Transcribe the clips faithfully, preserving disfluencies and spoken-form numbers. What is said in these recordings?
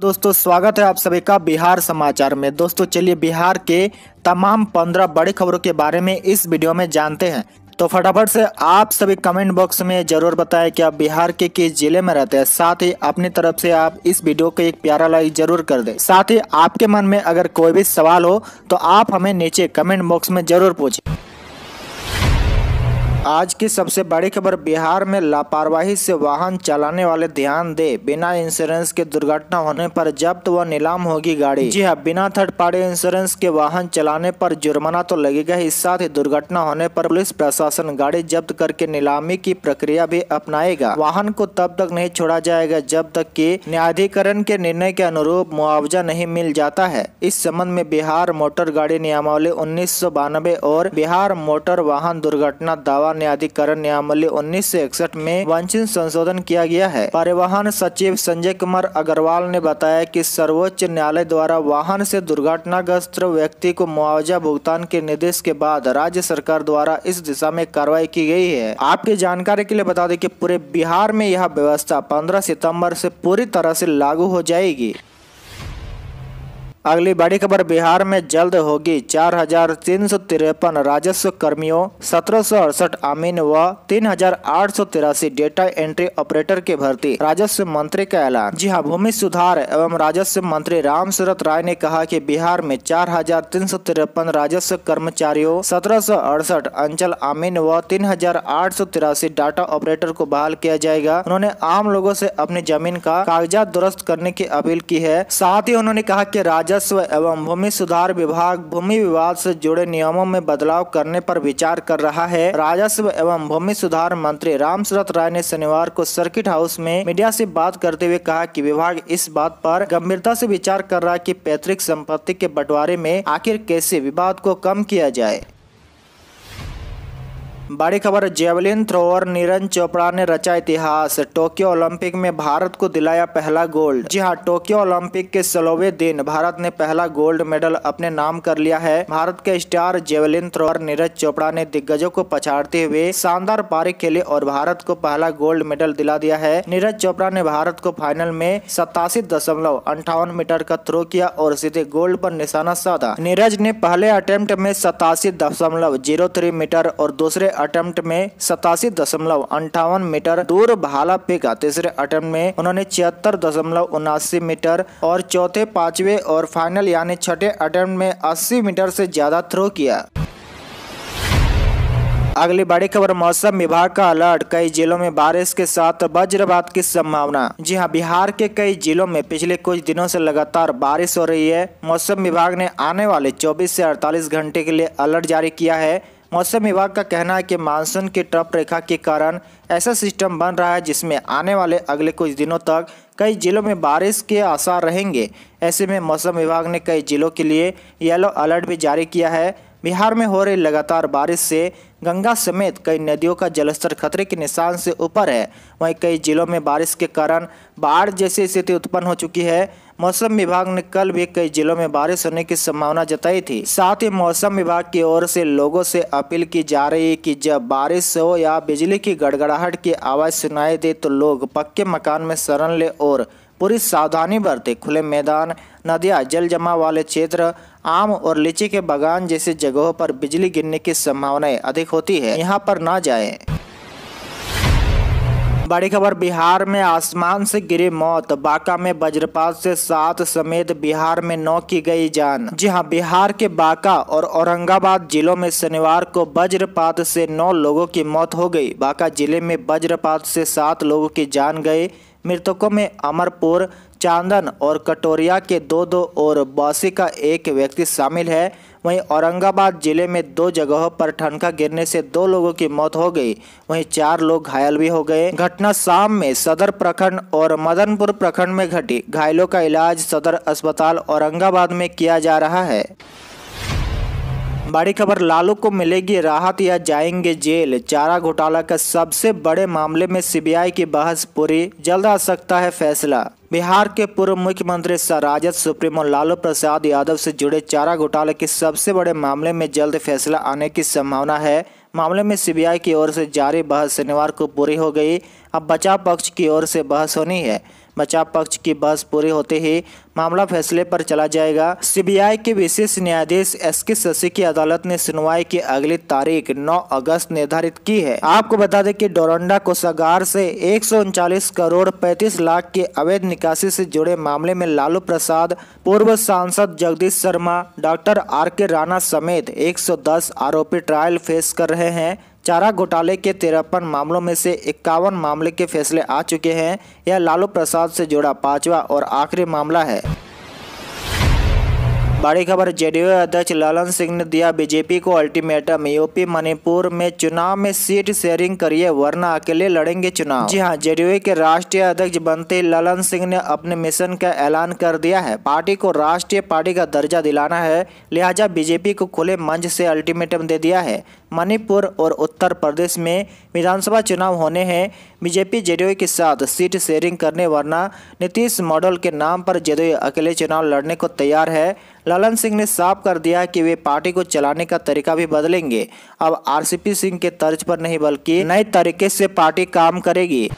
दोस्तों स्वागत है आप सभी का बिहार समाचार में। दोस्तों चलिए बिहार के तमाम पंद्रह बड़ी खबरों के बारे में इस वीडियो में जानते हैं। तो फटाफट से आप सभी कमेंट बॉक्स में जरूर बताएं कि आप बिहार के किस जिले में रहते हैं। साथ ही अपनी तरफ से आप इस वीडियो को एक प्यारा लाइक जरूर कर दें। साथ ही आपके मन में अगर कोई भी सवाल हो तो आप हमें नीचे कमेंट बॉक्स में जरूर पूछें। आज की सबसे बड़ी खबर, बिहार में लापरवाही से वाहन चलाने वाले ध्यान दें, बिना इंश्योरेंस के दुर्घटना होने पर जब्त व नीलाम होगी गाड़ी। जी हां, बिना थर्ड पार्टी इंश्योरेंस के वाहन चलाने पर जुर्माना तो लगेगा ही, साथ ही दुर्घटना होने पर पुलिस प्रशासन गाड़ी जब्त करके नीलामी की प्रक्रिया भी अपनाएगा। वाहन को तब तक नहीं छोड़ा जाएगा जब तक की न्यायाधिकरण के निर्णय के अनुरूप मुआवजा नहीं मिल जाता है। इस संबंध में बिहार मोटर गाड़ी नियमावली उन्नीस सौ बानवे और बिहार मोटर वाहन दुर्घटना दावा न्यायाधिकरण नियमावली उन्नीस सौ इकसठ में वांछित संशोधन किया गया है। परिवहन सचिव संजय कुमार अग्रवाल ने बताया कि सर्वोच्च न्यायालय द्वारा वाहन से दुर्घटनाग्रस्त व्यक्ति को मुआवजा भुगतान के निर्देश के बाद राज्य सरकार द्वारा इस दिशा में कार्रवाई की गई है। आपकी जानकारी के लिए बता दें कि पूरे बिहार में यह व्यवस्था पंद्रह सितम्बर से पूरी तरह से लागू हो जाएगी। अगली बड़ी खबर, बिहार में जल्द होगी चार हजार तीन सौ तिरपन राजस्व कर्मियों, सत्रह सौ अड़सठ अमीन व तीन हजार आठ सौ तिरासी डेटा एंट्री ऑपरेटर की भर्ती, राजस्व मंत्री का ऐलान। जी हां, भूमि सुधार एवं राजस्व मंत्री रामसूरत राय ने कहा कि बिहार में चार हजार तीन सौ तिरपन राजस्व कर्मचारियों, सत्रह सौ अड़सठ अंचल अमीन व तीन हजार आठ सौ तिरासी डाटा ऑपरेटर को बहाल किया जाएगा। उन्होंने आम लोगों से अपनी जमीन का कागजात दुरुस्त करने की अपील की है। साथ ही उन्होंने कहा कि राज्य राजस्व एवं भूमि सुधार विभाग भूमि विवाद से जुड़े नियमों में बदलाव करने पर विचार कर रहा है। राजस्व एवं भूमि सुधार मंत्री रामसूरत राय ने शनिवार को सर्किट हाउस में मीडिया से बात करते हुए कहा कि विभाग इस बात पर गंभीरता से विचार कर रहा है कि पैतृक संपत्ति के बंटवारे में आखिर कैसे विवाद को कम किया जाए। बड़ी खबर, जेवलिन थ्रोअर नीरज चोपड़ा ने रचा इतिहास, टोक्यो ओलंपिक में भारत को दिलाया पहला गोल्ड। जी हां, टोक्यो ओलंपिक के सोलहवें दिन भारत ने पहला गोल्ड मेडल अपने नाम कर लिया है। भारत के star javelin thrower Neeraj Chopra ने दिग्गजों को पछाड़ते हुए शानदार पारी खेली और भारत को पहला गोल्ड मेडल दिला दिया है। नीरज चोपड़ा ने भारत को फाइनल में सतासी दशमलव अंठावन मीटर का थ्रो किया और सीधे गोल्ड पर निशाना साधा। नीरज ने पहले अटेम्प्ट में सतासी दशमलव जीरो थ्री मीटर और दूसरे अटेम्प्ट में सतासी दशमलव अंठावन मीटर दूर भाला फेंका। तीसरे अटेम्प्ट में उन्होंने छिहत्तर दशमलव उनासी मीटर और चौथे, पांचवे और फाइनल यानी छठे अटेम्प्ट में अस्सी मीटर से ज्यादा थ्रो किया। अगली बड़ी खबर, मौसम विभाग का अलर्ट, कई जिलों में बारिश के साथ वज्रपात की संभावना। जी हां, बिहार के कई जिलों में पिछले कुछ दिनों से लगातार बारिश हो रही है। मौसम विभाग ने आने वाले चौबीस से अड़तालीस घंटे के लिए अलर्ट जारी किया है। मौसम विभाग का कहना है कि मानसून की ट्रफ रेखा के कारण ऐसा सिस्टम बन रहा है जिसमें आने वाले अगले कुछ दिनों तक कई जिलों में बारिश के आसार रहेंगे। ऐसे में मौसम विभाग ने कई जिलों के लिए येलो अलर्ट भी जारी किया है। बिहार में हो रही लगातार बारिश से गंगा समेत कई नदियों का जलस्तर खतरे के निशान से ऊपर है। वहीं कई जिलों में बारिश के कारण बाढ़ जैसी स्थिति उत्पन्न हो चुकी है। मौसम विभाग ने कल भी कई जिलों में बारिश होने की संभावना जताई थी। साथ ही मौसम विभाग की ओर से लोगों से अपील की जा रही है कि जब बारिश हो या बिजली की गड़गड़ाहट की आवाज़ सुनाई दे तो लोग पक्के मकान में शरण ले और पूरी सावधानी बरते। खुले मैदान, नदियाँ, जल जमाव वाले क्षेत्र, आम और लीची के बागान जैसी जगहों पर बिजली गिरने की संभावनाएं अधिक होती है, यहाँ पर ना जाएं। बड़ी खबर, बिहार में आसमान से गिरी मौत, बांका में वज्रपात से सात समेत बिहार में नौ की गई जान। जी हां, बिहार के बांका और औरंगाबाद जिलों में शनिवार को वज्रपात से नौ लोगों की मौत हो गई। बांका जिले में वज्रपात से सात लोगों की जान गई। मृतकों में अमरपुर, चांदन और कटोरिया के दो दो और बौसी का एक व्यक्ति शामिल है। वहीं औरंगाबाद जिले में दो जगहों पर ठनका गिरने से दो लोगों की मौत हो गई, वहीं चार लोग घायल भी हो गए। घटना शाम में सदर प्रखंड और मदनपुर प्रखंड में घटी। घायलों का इलाज सदर अस्पताल औरंगाबाद में किया जा रहा है। बड़ी खबर, लालू को मिलेगी राहत या जाएंगे जेल, चारा घोटाला का सबसे बड़े मामले में सीबीआई की बहस पूरी, जल्द आ सकता है फैसला। बिहार के पूर्व मुख्यमंत्री सह राजद सुप्रीमो लालू प्रसाद यादव से जुड़े चारा घोटाले के सबसे बड़े मामले में जल्द फैसला आने की संभावना है। मामले में सीबीआई की ओर से जारी बहस शनिवार को पूरी हो गई। अब बचाव पक्ष की ओर से बहस होनी है। बचाव पक्ष की बहस पूरी होते ही मामला फैसले पर चला जाएगा। सीबीआई के विशेष न्यायाधीश एसके शशि की अदालत ने सुनवाई की अगली तारीख नौ अगस्त निर्धारित की है। आपको बता दें कि डोरंडा कोषागार से एक सौ उनचालीस करोड़ पैंतीस लाख के अवैध निकासी से जुड़े मामले में लालू प्रसाद, पूर्व सांसद जगदीश शर्मा, डॉक्टर आर के राणा समेत एक सौ दस आरोपी ट्रायल फेस कर रहे हैं। चारा घोटाले के तिरपन मामलों में से इक्यावन मामले के फैसले आ चुके हैं। यह लालू प्रसाद से जुड़ा पांचवा और आखिरी मामला है। बड़ी खबर, जेडीयू अध्यक्ष ललन सिंह ने दिया बीजेपी को अल्टीमेटम, यूपी मणिपुर में चुनाव में सीट शेयरिंग करिए वरना अकेले लड़ेंगे चुनाव। जी हां, जेडीयू के राष्ट्रीय अध्यक्ष बनते ललन सिंह ने अपने मिशन का ऐलान कर दिया है। पार्टी को राष्ट्रीय पार्टी का दर्जा दिलाना है, लिहाजा बीजेपी को खुले मंच से अल्टीमेटम दे दिया है। मणिपुर और उत्तर प्रदेश में विधानसभा चुनाव होने हैं। बीजेपी जेडीयू के साथ सीट शेयरिंग करने वरना नीतीश मॉडल के नाम पर जेडीयू अकेले चुनाव लड़ने को तैयार है। ललन सिंह ने साफ कर दिया कि वे पार्टी को चलाने का तरीका भी बदलेंगे। अब आरसीपी सिंह के तर्ज पर नहीं बल्कि नए तरीके से पार्टी काम करेगी।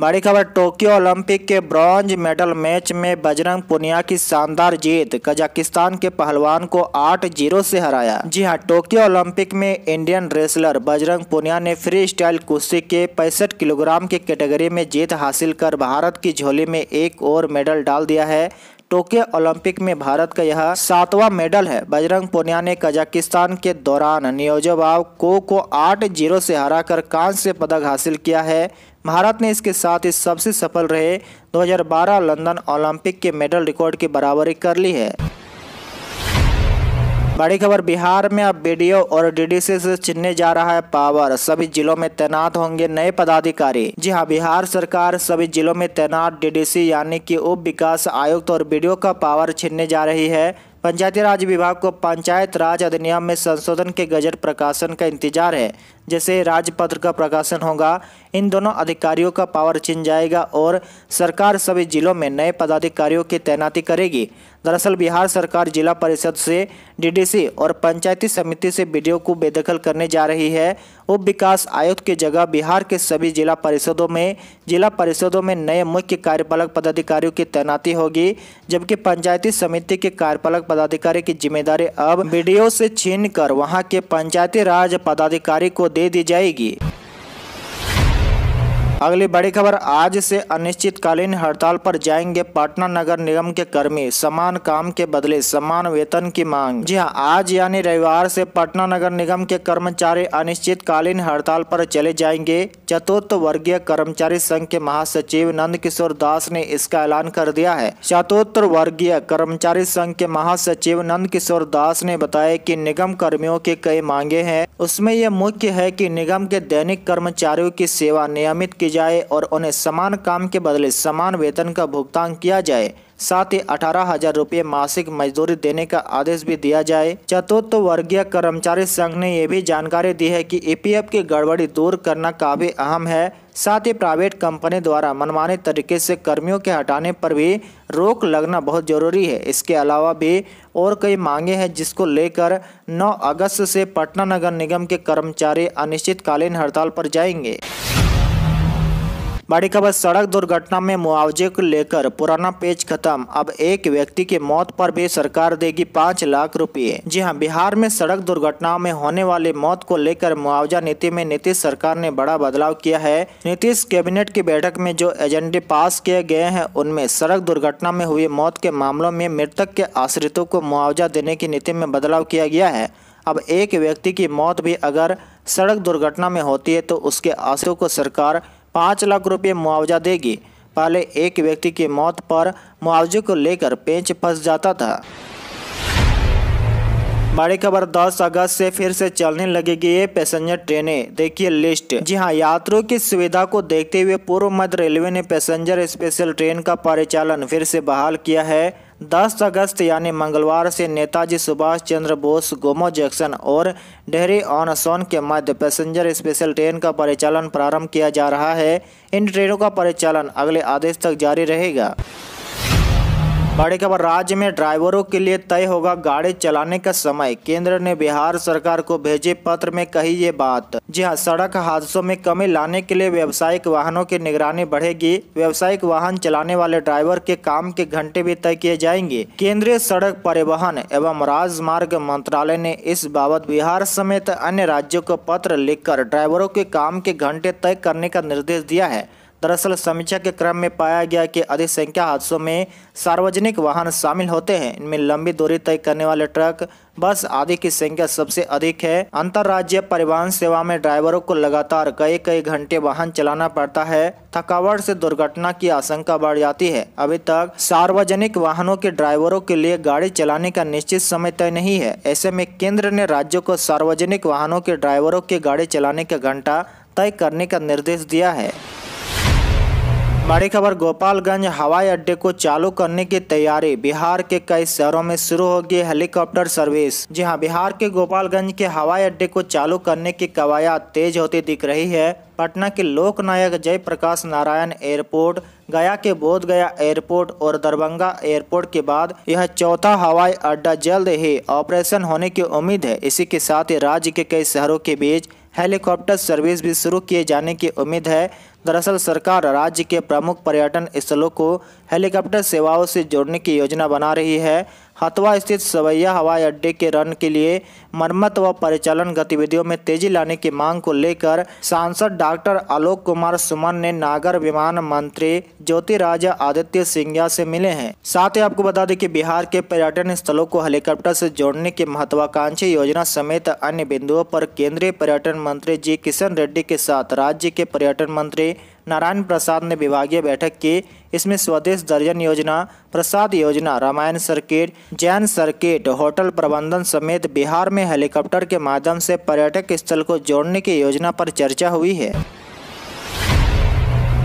बड़ी खबर, टोक्यो ओलंपिक के ब्रॉन्ज मेडल मैच में बजरंग पुनिया की शानदार जीत, कजाकिस्तान के पहलवान को आठ शून्य से हराया। जी हां, टोक्यो ओलंपिक में इंडियन रेसलर बजरंग पुनिया ने फ्री स्टाइल कुश्ती के पैंसठ किलोग्राम के कैटेगरी में जीत हासिल कर भारत की झोली में एक और मेडल डाल दिया है। टोक्यो ओलंपिक में भारत का यह सातवां मेडल है। बजरंग पुनिया ने कजाकिस्तान के दौरान नियोजोवाव को को आठ जीरो से हराकर कांस्य पदक हासिल किया है। भारत ने इसके साथ ही सबसे सफल रहे दो हज़ार बारह लंदन ओलंपिक के मेडल रिकॉर्ड की बराबरी कर ली है। बड़ी खबर, बिहार में अब बीडीओ और डीडीसी से छीनने जा रहा है पावर, सभी जिलों में तैनात होंगे नए पदाधिकारी। जी हां, बिहार सरकार सभी जिलों में तैनात डीडीसी यानी कि उप विकास आयुक्त और बीडीओ का पावर छीनने जा रही है। पंचायती राज विभाग को पंचायत राज अधिनियम में संशोधन के गजट प्रकाशन का इंतजार है। जैसे राजपत्र का प्रकाशन होगा, इन दोनों अधिकारियों का पावर छिन जाएगा और सरकार सभी जिलों में नए पदाधिकारियों की तैनाती करेगी। दरअसल बिहार सरकार जिला परिषद से डीडीसी और पंचायती समिति से बीडीओ को बेदखल करने जा रही है। उप विकास आयुक्त की जगह बिहार के सभी जिला परिषदों में जिला परिषदों में नए मुख्य कार्यपालक पदाधिकारियों की तैनाती होगी, जबकि पंचायती समिति के कार्यपालक पदाधिकारी की जिम्मेदारी अब बीडीओ से छीनकर वहां के पंचायती राज पदाधिकारी को दे दी जाएगी। अगली बड़ी खबर, आज से अनिश्चितकालीन हड़ताल पर जाएंगे पटना नगर निगम के कर्मी, समान काम के बदले समान वेतन की मांग। जी हां, आज यानी रविवार से पटना नगर निगम के कर्मचारी अनिश्चितकालीन हड़ताल पर चले जाएंगे। चतुर्थ वर्गीय कर्मचारी संघ के महासचिव नंदकिशोर दास ने इसका ऐलान कर दिया है। चतुर्थ वर्गीय कर्मचारी संघ के महासचिव नंदकिशोर दास ने बताया कि निगम कर्मियों के कई मांगे हैं, उसमें यह मुख्य है कि निगम के दैनिक कर्मचारियों की सेवा नियमित जाए और उन्हें समान काम के बदले समान वेतन का भुगतान किया जाए। साथ ही अठारह हजार रूपए मासिक मजदूरी देने का आदेश भी दिया जाए। चतुर्थ वर्गीय कर्मचारी संघ ने यह भी जानकारी दी है कि ईपीएफ की गड़बड़ी दूर करना काफी अहम है। साथ ही प्राइवेट कंपनी द्वारा मनमाने तरीके से कर्मियों के हटाने पर भी रोक लगना बहुत जरूरी है। इसके अलावा भी और कई मांगे हैं, जिसको लेकर नौ अगस्त से पटना नगर निगम के कर्मचारी अनिश्चितकालीन हड़ताल पर जाएंगे। बड़ी खबर, सड़क दुर्घटना में मुआवजे को लेकर पुराना पेच खत्म, अब एक व्यक्ति की मौत पर भी सरकार देगी पाँच लाख रुपए। जी हां, बिहार में सड़क दुर्घटनाओं में होने वाली मौत को लेकर मुआवजा नीति में नीतीश सरकार ने बड़ा बदलाव किया है। नीतीश कैबिनेट की बैठक में जो एजेंडे पास किए गए हैं, उनमें सड़क दुर्घटना में हुई मौत के मामलों में मृतक के आश्रितों को मुआवजा देने की नीति में बदलाव किया गया है। अब एक व्यक्ति की मौत भी अगर सड़क दुर्घटना में होती है तो उसके आश्रितों को सरकार पाँच लाख रुपए मुआवजा देगी। पहले एक व्यक्ति की मौत पर मुआवजे को लेकर पेंच फंस जाता था। बड़ी खबर, दस अगस्त से फिर से चलने लगेगी ये पैसेंजर ट्रेनें, देखिए लिस्ट। जी हां, यात्रियों की सुविधा को देखते हुए पूर्व मध्य रेलवे ने पैसेंजर स्पेशल ट्रेन का परिचालन फिर से बहाल किया है। दस अगस्त यानी मंगलवार से नेताजी सुभाष चंद्र बोस गोमो जंक्शन और डेहरी ऑन सोन के मध्य पैसेंजर स्पेशल ट्रेन का परिचालन प्रारंभ किया जा रहा है। इन ट्रेनों का परिचालन अगले आदेश तक जारी रहेगा। बड़ी खबर, राज्य में ड्राइवरों के लिए तय होगा गाड़ी चलाने का समय। केंद्र ने बिहार सरकार को भेजे पत्र में कही ये बात। जी हां, सड़क हादसों में कमी लाने के लिए व्यावसायिक वाहनों की निगरानी बढ़ेगी। व्यावसायिक वाहन चलाने वाले ड्राइवर के काम के घंटे भी तय किए जाएंगे। केंद्रीय सड़क परिवहन एवं राजमार्ग मंत्रालय ने इस बाबत बिहार समेत अन्य राज्यों को पत्र लिखकर ड्राइवरों के काम के घंटे तय करने का निर्देश दिया है। दरअसल समीक्षा के क्रम में पाया गया कि अधिक संख्या हादसों में सार्वजनिक वाहन शामिल होते हैं। इनमें लंबी दूरी तय करने वाले ट्रक, बस आदि की संख्या सबसे अधिक है। अंतर्राज्यीय परिवहन सेवा में ड्राइवरों को लगातार कई कई घंटे वाहन चलाना पड़ता है। थकावट से दुर्घटना की आशंका बढ़ जाती है। अभी तक सार्वजनिक वाहनों के ड्राइवरों के लिए गाड़ी चलाने का निश्चित समय तय नहीं है। ऐसे में केंद्र ने राज्यों को सार्वजनिक वाहनों के ड्राइवरों के गाड़ी चलाने का घंटा तय करने का निर्देश दिया है। बड़ी खबर, गोपालगंज हवाई अड्डे को चालू करने की तैयारी। बिहार के कई शहरों में शुरू होगी हेलीकॉप्टर सर्विस। जी हां, बिहार के गोपालगंज के हवाई अड्डे को चालू करने की कवायद तेज होती दिख रही है। पटना के लोकनायक जयप्रकाश नारायण एयरपोर्ट, गया के बोधगया एयरपोर्ट और दरभंगा एयरपोर्ट के बाद यह चौथा हवाई अड्डा जल्द ही ऑपरेशन होने की उम्मीद है। इसी के साथ ही राज्य के कई शहरों के बीच हेलीकॉप्टर सर्विस भी शुरू किए जाने की उम्मीद है। दरअसल सरकार राज्य के प्रमुख पर्यटन स्थलों को हेलीकॉप्टर सेवाओं से जोड़ने की योजना बना रही है। हथवा स्थित सवैया हवाई अड्डे के रन के लिए मरम्मत व परिचालन गतिविधियों में तेजी लाने की मांग को लेकर सांसद डॉक्टर आलोक कुमार सुमन ने नागर विमान मंत्री ज्योतिरादित्य सिंधिया से मिले हैं। साथ ही आपको बता दें कि बिहार के पर्यटन स्थलों को हेलीकॉप्टर से जोड़ने की महत्वाकांक्षी योजना समेत अन्य बिंदुओं पर केंद्रीय पर्यटन मंत्री जी किशन रेड्डी के साथ राज्य के पर्यटन मंत्री नारायण प्रसाद ने विभागीय बैठक की। इसमें स्वदेश दर्शन योजना, प्रसाद योजना, Ramayan circuit, Jain circuit, hotel प्रबंधन समेत बिहार में हेलीकॉप्टर के माध्यम से पर्यटक स्थल को जोड़ने की योजना पर चर्चा हुई है।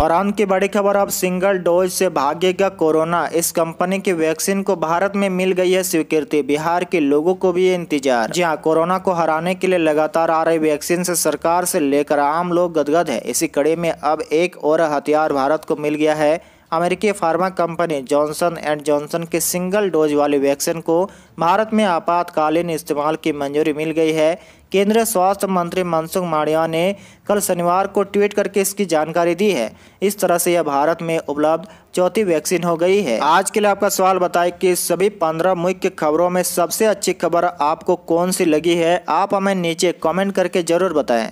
और अंत की बड़ी खबर, अब सिंगल डोज से भागेगा कोरोना। इस कंपनी की वैक्सीन को भारत में मिल गई है स्वीकृति। बिहार के लोगों को भी इंतजार। जी हां, कोरोना को हराने के लिए लगातार आ रही वैक्सीन से सरकार से लेकर आम लोग गदगद है। इसी कड़ी में अब एक और हथियार भारत को मिल गया है। अमेरिकी pharma company Johnson and Johnson के सिंगल डोज वाली वैक्सीन को भारत में आपातकालीन इस्तेमाल की मंजूरी मिल गई है। केंद्रीय स्वास्थ्य मंत्री मनसुख माणिया ने कल शनिवार को ट्वीट करके इसकी जानकारी दी है। इस तरह से यह भारत में उपलब्ध चौथी वैक्सीन हो गई है। आज के लिए आपका सवाल बताएं कि सभी पंद्रह मुख्य खबरों में सबसे अच्छी खबर आपको कौन सी लगी है। आप हमें नीचे कमेंट करके जरूर बताएं।